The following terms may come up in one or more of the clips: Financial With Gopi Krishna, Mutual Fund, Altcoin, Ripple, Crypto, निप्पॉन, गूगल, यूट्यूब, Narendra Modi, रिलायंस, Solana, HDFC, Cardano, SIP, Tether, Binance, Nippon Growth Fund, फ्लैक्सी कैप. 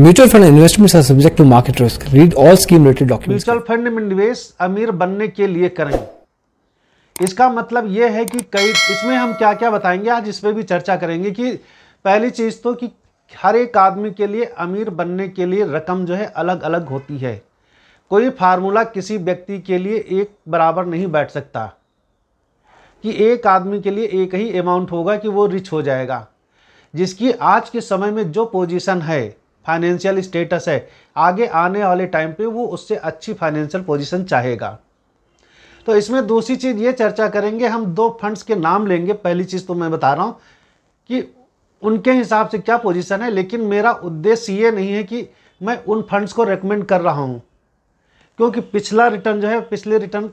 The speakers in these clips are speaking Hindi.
Mutual fund investments are subject to market risk. Read all scheme related documents. Mutual fund में निवेश अमीर बनने के लिए करें, इसका मतलब यह है कि कई इसमें हम क्या क्या बताएंगे आज, इस पर भी चर्चा करेंगे। कि पहली चीज तो कि हर एक आदमी के लिए अमीर बनने के लिए रकम जो है अलग अलग होती है। कोई फार्मूला किसी व्यक्ति के लिए एक बराबर नहीं बैठ सकता कि एक आदमी के लिए एक ही अमाउंट होगा कि वो रिच हो जाएगा। जिसकी आज के समय में जो पोजीशन है, फाइनेंशियल स्टेटस है, आगे आने वाले टाइम पे वो उससे अच्छी फाइनेंशियल पोजीशन चाहेगा। तो इसमें दूसरी चीज़ ये चर्चा करेंगे, हम दो फंड्स के नाम लेंगे। पहली चीज़ तो मैं बता रहा हूँ कि उनके हिसाब से क्या पोजीशन है, लेकिन मेरा उद्देश्य ये नहीं है कि मैं उन फंड्स को रेकमेंड कर रहा हूँ, क्योंकि पिछला रिटर्न जो है, पिछले रिटर्न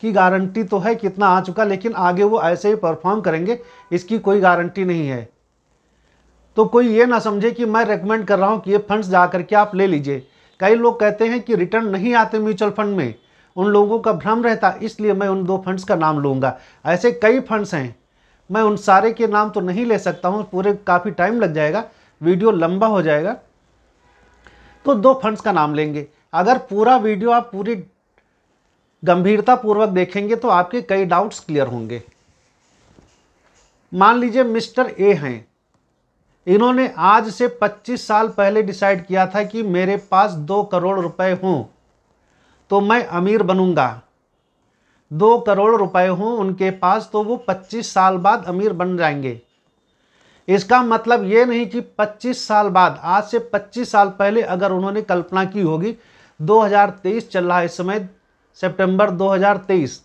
की गारंटी तो है कितना आ चुका, लेकिन आगे वो ऐसे ही परफॉर्म करेंगे इसकी कोई गारंटी नहीं है। तो कोई ये ना समझे कि मैं रेकमेंड कर रहा हूँ कि ये फंड्स जा करके आप ले लीजिए। कई लोग कहते हैं कि रिटर्न नहीं आते म्यूचुअल फंड में, उन लोगों का भ्रम रहता, इसलिए मैं उन दो फंड्स का नाम लूँगा। ऐसे कई फंड्स हैं, मैं उन सारे के नाम तो नहीं ले सकता हूँ, पूरे काफ़ी टाइम लग जाएगा, वीडियो लंबा हो जाएगा। तो दो फंड्स का नाम लेंगे। अगर पूरा वीडियो आप पूरी गंभीरता पूर्वक देखेंगे तो आपके कई डाउट्स क्लियर होंगे। मान लीजिए मिस्टर ए हैं, इन्होंने आज से 25 साल पहले डिसाइड किया था कि मेरे पास 2 करोड़ रुपए हों तो मैं अमीर बनूंगा। 2 करोड़ रुपए हों उनके पास तो वो 25 साल बाद अमीर बन जाएंगे। इसका मतलब ये नहीं कि 25 साल बाद, आज से 25 साल पहले अगर उन्होंने कल्पना की होगी, 2023 चल रहा है इस समय, सितंबर 2023,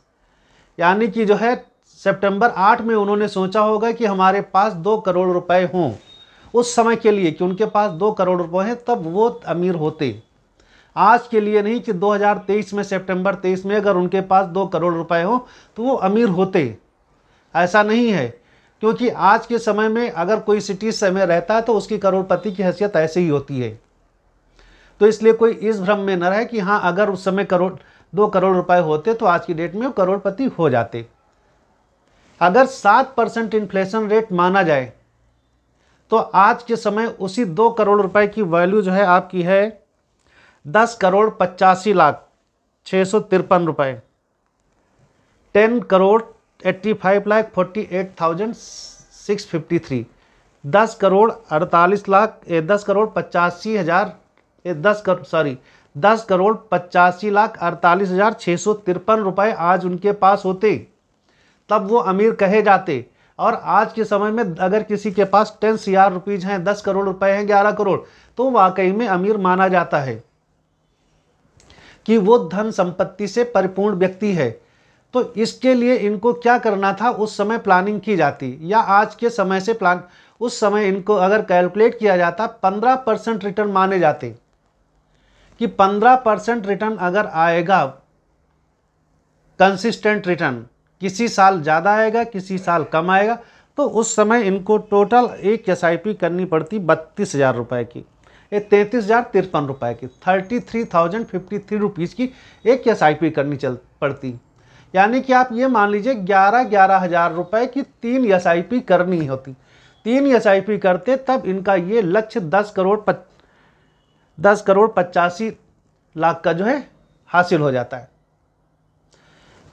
यानी कि जो है सितंबर 8 में उन्होंने सोचा होगा कि हमारे पास 2 करोड़ रुपए हों उस समय के लिए, कि उनके पास 2 करोड़ रुपए हैं तब वो अमीर होते। आज के लिए नहीं कि 2023 में, सितंबर 23 में अगर उनके पास 2 करोड़ रुपए हों तो वो अमीर होते, ऐसा नहीं है। क्योंकि आज के समय में अगर कोई सिटीज में रहता है तो उसकी करोड़पति की हैसियत ऐसे ही होती है। तो इसलिए कोई इस भ्रम में न रहे कि हाँ अगर उस समय 2 करोड़ रुपए होते तो आज की डेट में वो करोड़पति हो जाते। अगर 7% इन्फ्लेशन रेट माना जाए तो आज के समय उसी 2 करोड़ रुपए की वैल्यू जो है आपकी है 10,85,653 रुपये, 10,85,48,653, 10,85,48,653 रुपए आज उनके पास होते तब वो अमीर कहे जाते। और आज के समय में अगर किसी के पास 10 CR रुपीज हैं, 10 करोड़ रुपए हैं, 11 करोड़, तो वाकई में अमीर माना जाता है कि वो धन संपत्ति से परिपूर्ण व्यक्ति है। तो इसके लिए इनको क्या करना था, उस समय प्लानिंग की जाती, या आज के समय से प्लान, उस समय इनको अगर कैलकुलेट किया जाता 15% रिटर्न माने जाते कि 15% रिटर्न अगर आएगा, कंसिस्टेंट रिटर्न, किसी साल ज़्यादा आएगा किसी साल कम आएगा, तो उस समय इनको टोटल एक SIP करनी पड़ती 32,000 रुपये की, 33,053 रुपये की, 33,053 रुपीज़ की एक SIP करनी पड़ती। यानी कि आप ये मान लीजिए 11,000 रुपए की 3 SIP करनी होती। 3 SIP करते तब इनका ये लक्ष्य 10 करोड़ 85 लाख का जो है हासिल हो जाता है।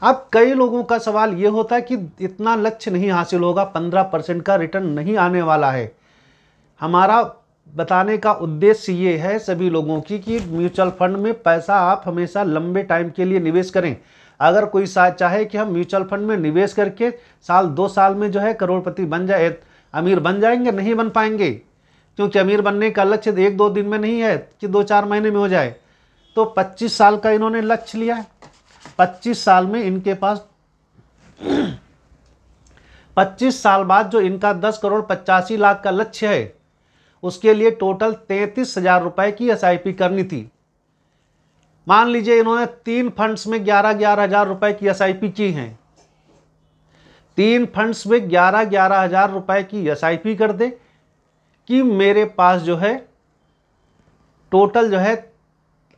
अब कई लोगों का सवाल ये होता है कि इतना लक्ष्य नहीं हासिल होगा, 15% का रिटर्न नहीं आने वाला है। हमारा बताने का उद्देश्य ये है सभी लोगों की कि म्यूचुअल फंड में पैसा आप हमेशा लंबे टाइम के लिए निवेश करें। अगर कोई चाहे कि हम म्यूचुअल फंड में निवेश करके साल 2 साल में जो है करोड़पति बन जाए, अमीर बन जाएंगे, नहीं बन पाएंगे, क्योंकि अमीर बनने का लक्ष्य 1-2 दिन में नहीं है कि 2-4 महीने में हो जाए। तो 25 साल का इन्होंने लक्ष्य लिया है। 25 साल में इनके पास 25 साल बाद जो इनका 10,85,00,000 का लक्ष्य है उसके लिए टोटल 33,000 रुपये की SIP करनी थी। मान लीजिए इन्होंने 3 फंड्स में 11,000 रुपए की SIP की हैं। 3 फंड्स में 11,000 रुपए की SIP कर दे कि मेरे पास जो है टोटल जो है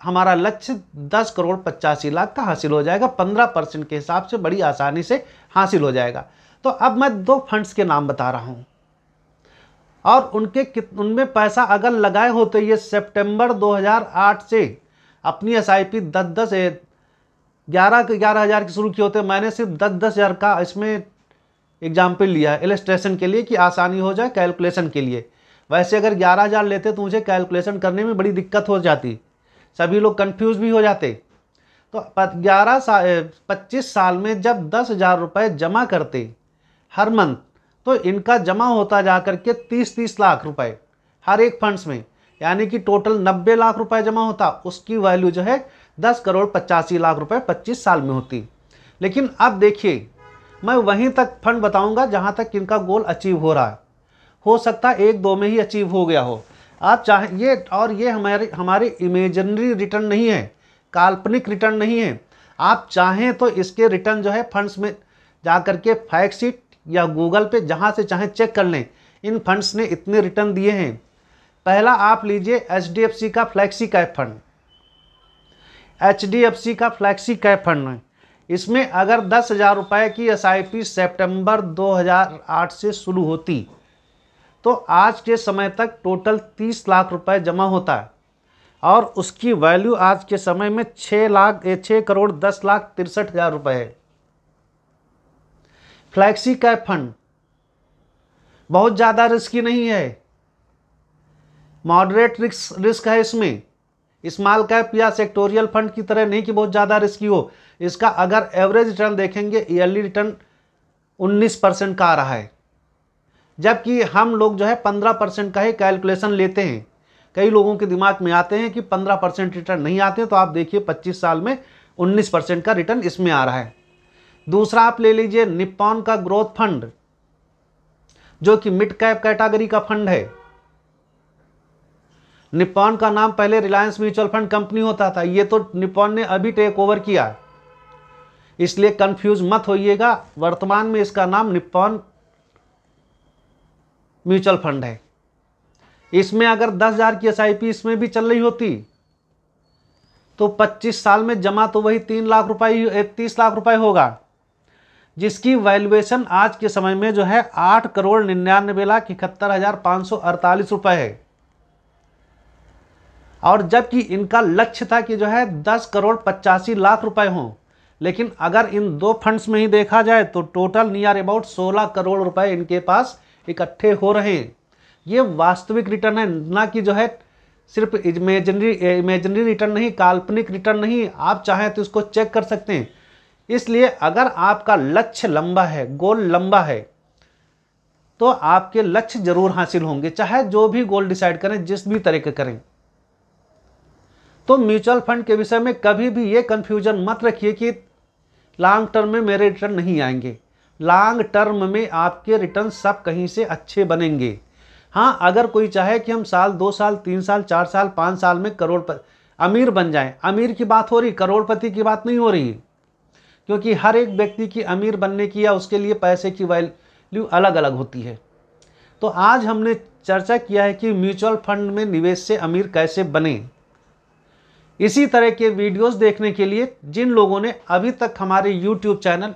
हमारा लक्ष्य 10,85,00,000 का हासिल हो जाएगा, 15% के हिसाब से बड़ी आसानी से हासिल हो जाएगा। तो अब मैं 2 फंड्स के नाम बता रहा हूँ। और उनमें पैसा अगर लगाए हो तो ये सितंबर 2008 से अपनी एसआईपी 11 हज़ार के शुरू किए होते। मैंने सिर्फ 10 हज़ार का इसमें एग्जाम्पल लिया है इलस्ट्रेशन के लिए कि आसानी हो जाए कैलकुलेशन के लिए। वैसे अगर 11 हज़ार लेते तो मुझे कैलकुलेशन करने में बड़ी दिक्कत हो जाती, सभी लोग कंफ्यूज भी हो जाते। तो 25 साल में जब 10 हज़ार रुपये जमा करते हर मंथ तो इनका जमा होता जा कर के 30 लाख रुपए हर एक फंड्स में, यानी कि टोटल 90 लाख रुपए जमा होता। उसकी वैल्यू जो है 10 करोड़ 85 लाख रुपए 25 साल में होती। लेकिन अब देखिए मैं वहीं तक फंड बताऊंगा जहां तक इनका गोल अचीव हो रहा है। हो सकता है 1-2 में ही अचीव हो गया हो, आप चाहे ये, और ये हमारे इमेजिनरी रिटर्न नहीं है, काल्पनिक रिटर्न नहीं है। आप चाहें तो इसके रिटर्न जो है फंड्स में जा कर के फैक्ट शीट या गूगल पे जहाँ से चाहे चेक कर लें, इन फंड्स ने इतने रिटर्न दिए हैं। पहला आप लीजिए HDFC का फ्लैक्सी कैप फंड। HDFC का फ्लैक्सी कैप फंड, इसमें अगर 10 हज़ार रुपये की SIP सितंबर 2008 से शुरू होती तो आज के समय तक टोटल 30 लाख रुपए जमा होता है और उसकी वैल्यू आज के समय में 6 करोड़ 10 लाख 63 हज़ार रुपये है। फ्लैक्सी कैप फंड बहुत ज़्यादा रिस्की नहीं है, मॉडरेट रिस्क है इसमें। स्मॉल कैप या सेक्टोरियल फंड की तरह नहीं कि बहुत ज़्यादा रिस्की हो। इसका अगर एवरेज रिटर्न देखेंगे ईयरली रिटर्न 19% का आ रहा है, जबकि हम लोग जो है 15% का ही कैलकुलेशन लेते हैं। कई लोगों के दिमाग में आते हैं कि 15% रिटर्न नहीं आते, तो आप देखिए 25 साल में 19% का रिटर्न इसमें आ रहा है। दूसरा आप ले लीजिए निप्पॉन का ग्रोथ फंड, जो कि मिड कैप कैटेगरी का फंड है। निप्पॉन का नाम पहले रिलायंस म्यूचुअल फंड कंपनी होता था, ये तो निप्पॉन ने अभी टेक ओवर किया, इसलिए कंफ्यूज मत होइएगा। वर्तमान में इसका नाम निप्पॉन म्यूचुअल फंड है। इसमें अगर 10 हज़ार की SIP इसमें भी चल रही होती तो 25 साल में जमा तो वही 30 लाख रुपए होगा, जिसकी वैल्यूएशन आज के समय में जो है 8 करोड़ 99 लाख 71 हज़ार 548 रुपए है। और जबकि इनका लक्ष्य था कि जो है 10 करोड़ 85 लाख रुपए हों, लेकिन अगर इन दो फंड्स में ही देखा जाए तो टोटल नियर अबाउट 16 करोड़ रुपए इनके पास इकट्ठे हो रहे हैं। ये वास्तविक रिटर्न है, ना कि जो है सिर्फ इमेजिनरी रिटर्न नहीं, काल्पनिक रिटर्न नहीं। आप चाहें तो इसको चेक कर सकते हैं। इसलिए अगर आपका लक्ष्य लंबा है, गोल लंबा है, तो आपके लक्ष्य जरूर हासिल होंगे, चाहे जो भी गोल डिसाइड करें, जिस भी तरीके करें। तो म्यूचुअल फंड के विषय में कभी भी ये कन्फ्यूजन मत रखिए कि लॉन्ग टर्म में मेरे रिटर्न नहीं आएंगे। लॉन्ग टर्म में आपके रिटर्न सब कहीं से अच्छे बनेंगे। हाँ, अगर कोई चाहे कि हम साल 2 साल 3 साल 4 साल 5 साल में अमीर बन जाएं, अमीर की बात हो रही, करोड़पति की बात नहीं हो रही, क्योंकि हर एक व्यक्ति की अमीर बनने की या उसके लिए पैसे की वैल्यू अलग अलग होती है। तो आज हमने चर्चा किया है कि म्यूचुअल फंड में निवेश से अमीर कैसे बने। इसी तरह के वीडियोज़ देखने के लिए जिन लोगों ने अभी तक हमारे यूट्यूब channel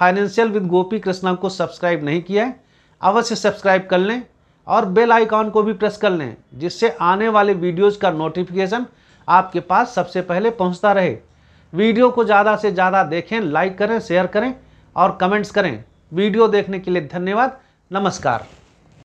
financial with Gopi Krishna को सब्सक्राइब नहीं किया है, अवश्य सब्सक्राइब कर लें और बेल आइकॉन को भी प्रेस कर लें, जिससे आने वाले वीडियोज़ का नोटिफिकेशन आपके पास सबसे पहले पहुंचता रहे। वीडियो को ज़्यादा से ज़्यादा देखें, लाइक करें, शेयर करें और कमेंट्स करें। वीडियो देखने के लिए धन्यवाद। नमस्कार।